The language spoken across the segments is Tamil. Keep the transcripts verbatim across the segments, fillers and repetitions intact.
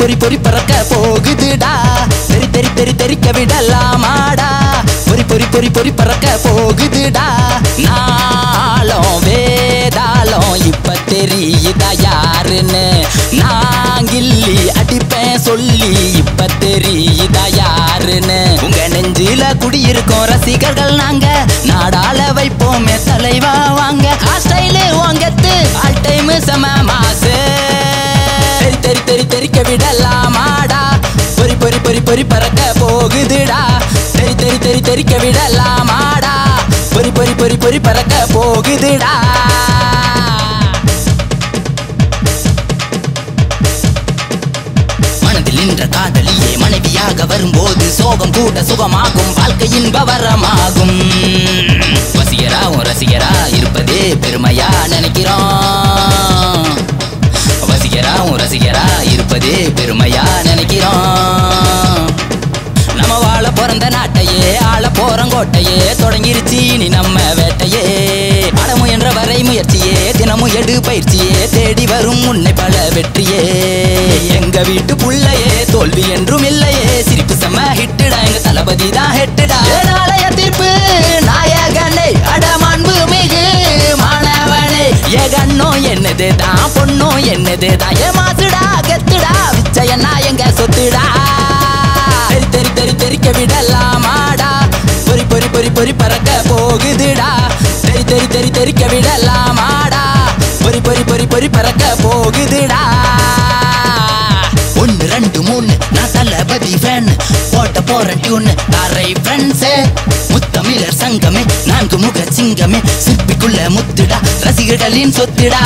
பொரி பொரி பறக்க போகுதுடா தெரி தெரி தெரி தெரிக்க விடலாமாடா பொரி பொரி பொரி பொரி பறக்க போகுதுடா நாளும் வேதாலும் இப்ப தெரியுதா யாருன்னு நாங்கில்லி அடிப்பேன் சொல்லி இப்ப தெரியுதா யாருன்னு உங்க நெஞ்சில குடியிருக்கும் ரசிகர்கள் நாங்க நாடால வைப்போமே தலைவா வாங்க ஆஸ்டைலே வாங்கத்து ஆல் டைம் செம மாசு தெரி தெரி தெரிக்க விடலாமாடா பொரி பொரி பொரி பொரி பறக்க போகுதுடா தெரி தெரி தெரி தெரிக்க விடலாமாடா பொரி பொரி பொரி பொரி பறக்க போகுதுடா மனதில் நின்ற காதலியே மனைவியாக வரும்போது சோகம் கூட சுகமாகும் வாழ்க்கையின் பவரமாகும் வசிகரா உன் ரசிகரா இருப்பதே பெருமையா நினைக்கிறோம் வசிகராவும் ரசிகரா இருப்பதே பெருமையா நினைக்கிறோம் நம்ம வாழ பிறந்த நாட்டையே ஆள போறங்கோட்டையே தொடங்கிருச்சு நீ நம்ம வேட்டையே ஆட முயன்ற வரை முயற்சியே தினமும் எடு பயிற்சியே தேடி வரும் முன்னை பல வெற்றியே எங்க வீட்டு புள்ளையே தோல்வி என்றும் இல்லையே சிரிப்பு செம்ம ஹிட்டுடா எங்க தளபதி தான் ஹெட்டுடா நாளைய தீர்ப்பு நாயகனை அடமான்பு மிகு மாணவனை ஏகண்ணோ என்னது தான் பொண்ணோ என்னது தான் ஏ மாசுடா கெத்துடா விச்சயனா எங்க சொத்துடா தெரி தெரி தெரி தெரிக்க விடலாமாடா பொரி பொரி பொரி பொரி பறக்க போகுதுடா தெரி தெரி தெரி தெரிக்க விடலாமாடா பொரி பொரி பொரி பொரி பறக்க போகுதுடா ஒன்னு ரெண்டு மூணு நான் தளபதி ஃபேன் போட்ட போற டியூன் தாரை ஃப்ரெண்ட்ஸே முத்தமிழர் சங்கமே நான்கு முக சிங்கமே சிற்பிக்குள்ள முத்துடா ரசிகர்களின் சொத்துடா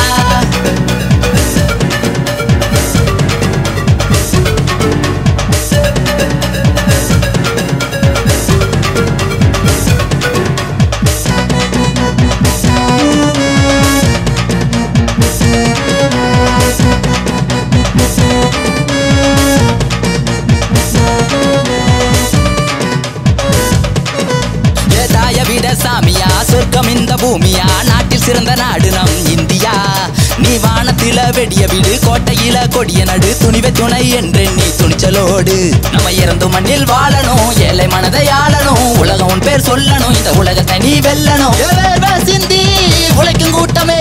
சொர்க்கம் இந்த பூமியா நாட்டில் சிறந்த நாடு நம் இந்தியா நீ வானத்தில வெடிய வீடு கோட்டையில கொடிய நடு துணிவை துணை என்று நீ துணிச்சலோடு நம்ம இறந்து மண்ணில் வாழணும் ஏழை மனதை ஆளணும் உலகம் உன் பேர் சொல்லணும் இந்த உலகத்தை நீ வெல்லணும் சிந்தி உழைக்கும் கூட்டமே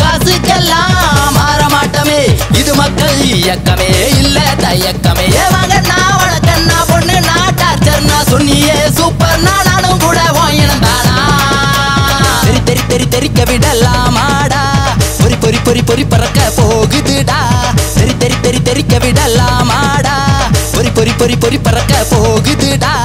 காசுக்கெல்லாம் மாற மாட்டமே இது மக்கள் இயக்கமே இல்ல தயக்கமே வாங்க நான் வழக்கண்ணா பொண்ணு நான் டார்ச்சர் நான் சொன்னியே சூப்பர் நான் நானும் கூட வாங்கினந்தானா தெரி தெரி தெரிக்க விடலாமாடா பொரி பொரி பொரி பொரி பறக்க போகுதுடா தெரி தெரி தெரி தெரிக்க விடலாமாடா பொரி பொரி பொரி பொரி பறக்க போகுதுடா.